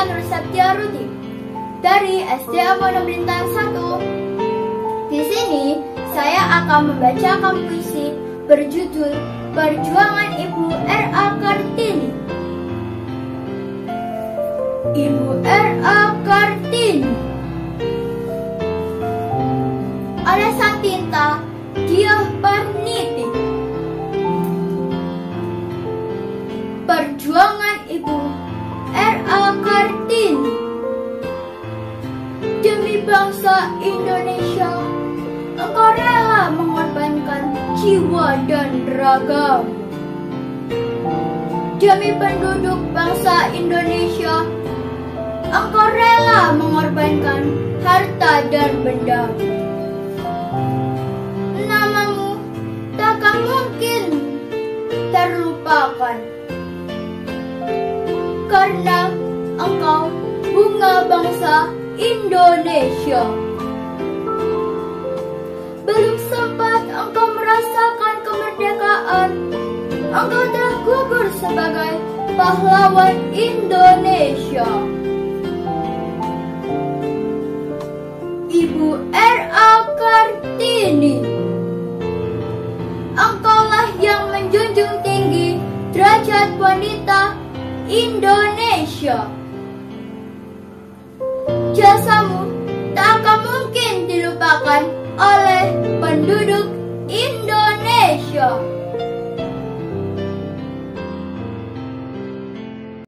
Kintian Rizat Tiaruti dari SDN Wonoplintahan 1. Di sini saya akan membacakan puisi berjudul Perjuangan Ibu R.A. Kartini. Ibu R.A. Kartini. Olesan tinta Diah Parniti. Perjuangan Ibu R.A. Kartini demi bangsa Indonesia, engkau rela mengorbankan jiwa dan raga. Demi penduduk bangsa Indonesia, engkau rela mengorbankan harta dan benda. Namamu takkan mungkin terlupakan, karena engkau bunga bangsa Indonesia. Belum sempat engkau merasakan kemerdekaan, engkau telah gugur sebagai pahlawan Indonesia. Ibu R.A. Kartini, engkaulah yang menjunjung tinggi derajat wanita Indonesia. Jasamu tak akan mungkin dilupakan oleh penduduk Indonesia.